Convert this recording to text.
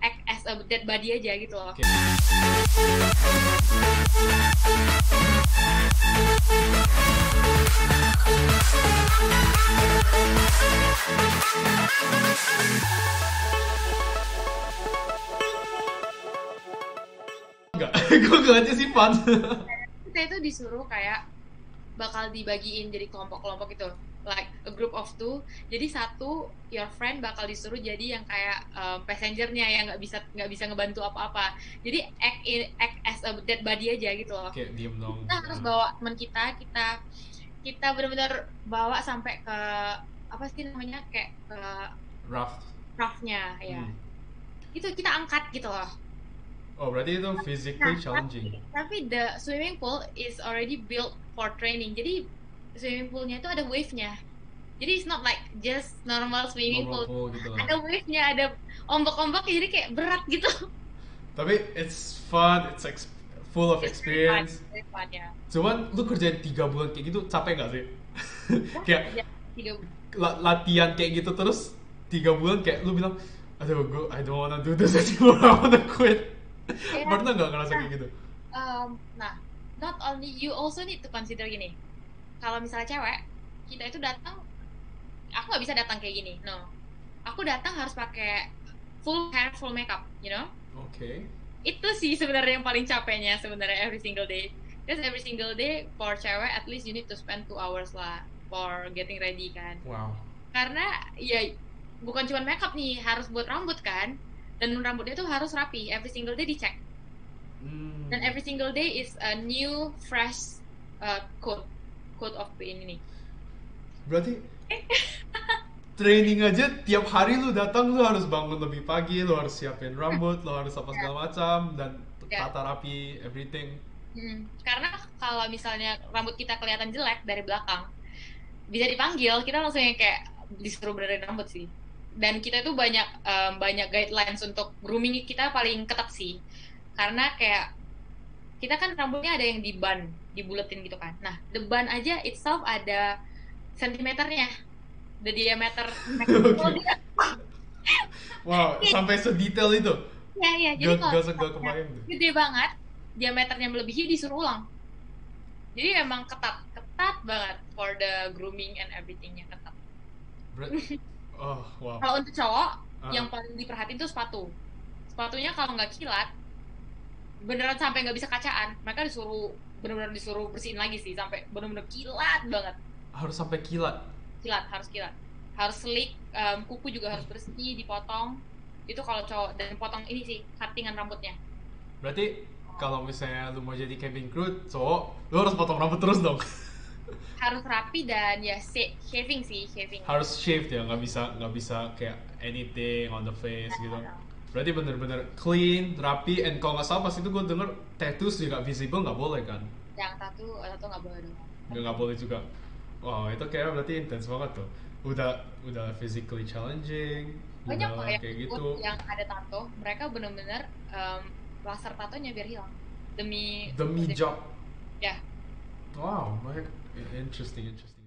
act as a dead body aja gitu loh. Okay. Enggak, gue gak simpan. Kita itu disuruh kayak bakal dibagiin jadi kelompok-kelompok gitu, like a group of two. Jadi satu your friend bakal disuruh jadi yang kayak passengernya yang nggak bisa ngebantu apa-apa. Jadi act as a dead body aja gitu loh. Oke, diem dong. Kita harus bawa teman kita, kita benar-benar bawa sampai ke apa sih namanya, kayak ke raftnya ya. Itu kita angkat gitu loh. Oh, berarti itu physically challenging. Tapi the swimming pool is already built for training. Jadi swimming poolnya itu ada wave-nya. Jadi it's not like just normal swimming pool. Gitu ada wave-nya, ada ombak-ombak, jadi kayak berat gitu. Tapi it's fun, it's full of experience. It's fun, yeah. Cuman lu kerjain 3 bulan kayak gitu capek nggak sih? Kayak latihan kayak gitu terus 3 bulan kayak lu bilang, aduh, I don't wanna do this anymore, I wanna quit. Pernah nggak ngerasa kayak gitu? Nah, not only you also need to consider gini. Kalau misalnya cewek, kita itu datang, aku nggak bisa datang kayak gini. No, aku datang harus pakai full hair, full makeup, you know? Oke. Okay. Itu sih sebenarnya yang paling capeknya sebenarnya every single day. Because every single day for cewek, at least you need to spend 2 hours lah for getting ready kan. Wow. Karena ya bukan cuma makeup nih, harus buat rambut kan. Dan rambutnya tuh harus rapi, every single day dicek. Dan every single day is a new, fresh coat of paint ini. Berarti training aja tiap hari lu datang, lu harus bangun lebih pagi, lu harus siapin rambut, lu harus apa segala macam, dan tata rapi everything. Karena kalau misalnya rambut kita kelihatan jelek dari belakang, bisa dipanggil, kita langsung kayak disuruh benerin rambut sih. Dan kita tuh banyak guidelines untuk grooming kita paling ketat sih, karena kayak kita kan rambutnya ada yang diban, dibuletin gitu kan. Nah, the bun aja itself ada sentimeternya, the diameter. Wow, sampai sedetail itu. Ya, jadi kalau gede banget, diameternya melebihi disuruh ulang. Jadi emang ketat banget for the grooming and everythingnya ketat. Oh, wow. Kalau untuk cowok, yang paling diperhatiin tuh sepatu. Sepatunya kalau nggak kilat, beneran sampai nggak bisa kacaan, mereka bener-bener disuruh bersihin lagi sih, sampai bener-bener kilat banget. Harus sampai kilat? Kilat, harus kilat. Harus slick, kuku juga harus bersih, dipotong. Itu kalau cowok, dan potong ini sih, cuttingan rambutnya. Berarti kalau misalnya lu mau jadi cabin crew, cowok, lu harus potong rambut terus dong? Harus rapi dan ya shaving sih, shaving. Harus shaved ya, nggak bisa kayak anything on the face gitu. Berarti bener-bener clean, rapi, and kalau nggak salah pas itu gue denger tattoos juga visible nggak boleh kan? Yang tattoo nggak boleh dong. Nggak boleh juga. Wow, itu kayaknya berarti intense banget tuh. Udah physically challenging. Banyak kok kayak gitu. Yang ada tato, mereka bener-bener laser tatonya biar hilang demi job. Ya. Wow, mereka. Interesting.